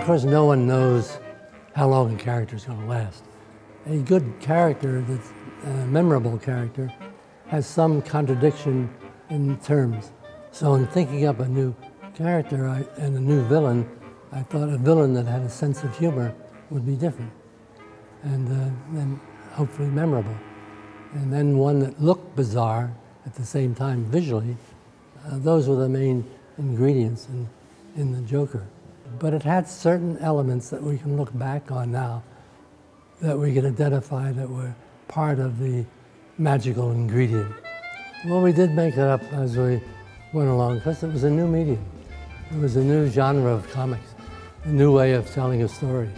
Of course, no one knows how long a character's going to last. A good character, that's a memorable character, has some contradiction in terms. So in thinking up a new character and a new villain, I thought a villain that had a sense of humor would be different and hopefully memorable. And then one that looked bizarre at the same time visually. Those were the main ingredients in the Joker. But it had certain elements that we can look back on now, that we can identify that were part of the magical ingredient. Well, we did make it up as we went along, because it was a new medium. It was a new genre of comics, a new way of telling a story.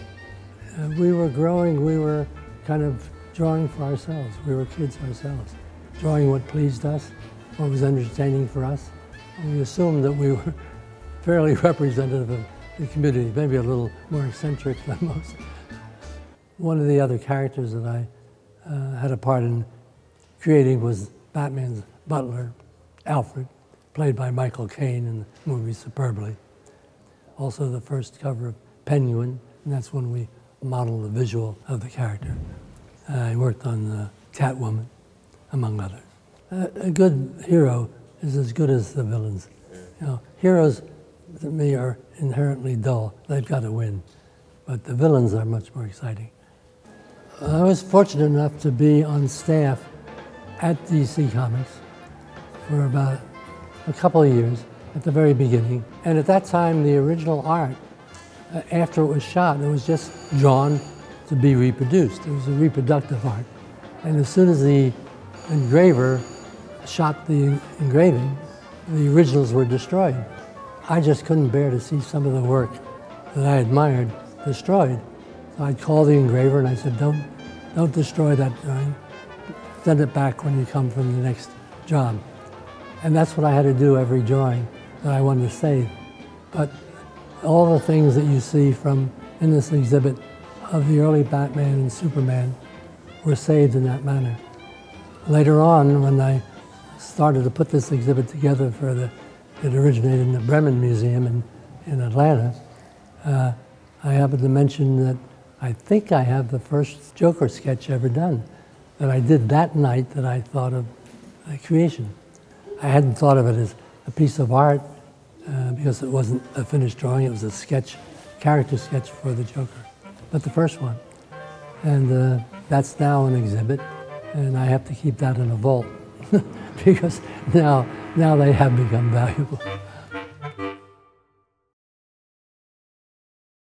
We were growing, we were kind of drawing for ourselves. We were kids ourselves, drawing what pleased us, what was entertaining for us. And we assumed that we were fairly representative of the community, maybe a little more eccentric than most. One of the other characters that I had a part in creating was Batman's butler, Alfred, played by Michael Caine in the movie superbly. Also the first cover of Penguin, and that's when we modeled the visual of the character. I worked on Catwoman, among others. A good hero is as good as the villains. You know, heroes, to me, are inherently dull. They've got to win. But the villains are much more exciting. I was fortunate enough to be on staff at DC Comics for about a couple of years at the very beginning. And at that time, the original art, after it was shot, it was just drawn to be reproduced. It was a reproductive art. And as soon as the engraver shot the engraving, the originals were destroyed. I just couldn't bear to see some of the work that I admired destroyed. So I'd call the engraver and I said, don't destroy that drawing. Send it back when you come from the next job. And that's what I had to do every drawing that I wanted to save. But all the things that you see from in this exhibit of the early Batman and Superman were saved in that manner. Later on, when I started to put this exhibit together for the It originated in the Bremen Museum in Atlanta. I happened to mention that I think I have the first Joker sketch ever done, that I did that night that I thought of creation. I hadn't thought of it as a piece of art because it wasn't a finished drawing, it was a sketch, character sketch for the Joker, but the first one. And that's now an exhibit, and I have to keep that in a vault because now they have become valuable.